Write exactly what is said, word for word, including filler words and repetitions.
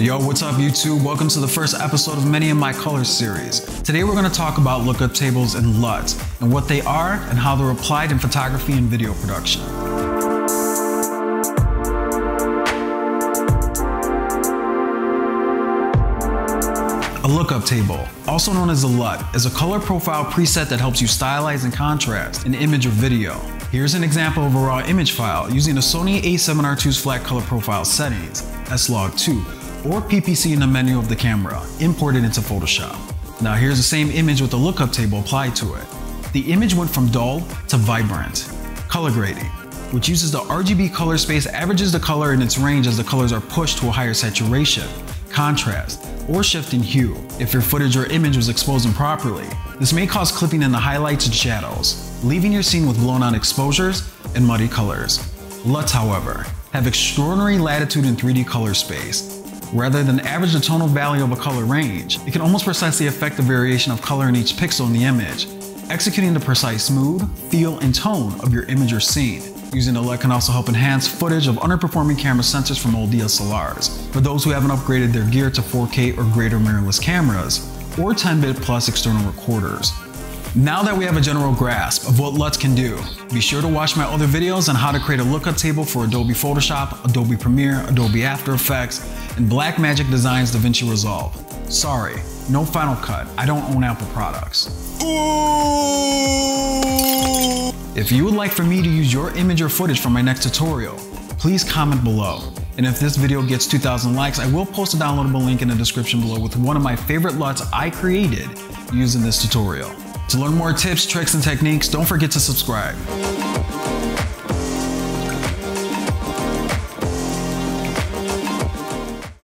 Yo, what's up YouTube? Welcome to the first episode of Many in My Color series. Today we're going to talk about lookup tables and L U Ts, and what they are and how they're applied in photography and video production. A lookup table, also known as a L U T, is a color profile preset that helps you stylize and contrast an image or video. Here's an example of a raw image file using the Sony a seven R two's flat color profile settings, S log two. Or P P C in the menu of the camera, imported into Photoshop. Now here's the same image with the lookup table applied to it. The image went from dull to vibrant. Color grading, which uses the R G B color space, averages the color in its range as the colors are pushed to a higher saturation, contrast, or shift in hue if your footage or image was exposed improperly. This may cause clipping in the highlights and shadows, leaving your scene with blown out exposures and muddy colors. L U Ts, however, have extraordinary latitude in three D color space. Rather than average the tonal value of a color range, it can almost precisely affect the variation of color in each pixel in the image, executing the precise mood, feel, and tone of your image or scene. Using a L U T can also help enhance footage of underperforming camera sensors from old D S L Rs, for those who haven't upgraded their gear to four K or greater mirrorless cameras, or ten bit plus external recorders. Now that we have a general grasp of what L U Ts can do, be sure to watch my other videos on how to create a lookup table for Adobe Photoshop, Adobe Premiere, Adobe After Effects, and Blackmagic Design's DaVinci Resolve. Sorry, no Final Cut. I don't own Apple products. Ooh. If you would like for me to use your image or footage for my next tutorial, please comment below. And if this video gets two thousand likes, I will post a downloadable link in the description below with one of my favorite L U Ts I created using this tutorial. To learn more tips, tricks, and techniques, don't forget to subscribe.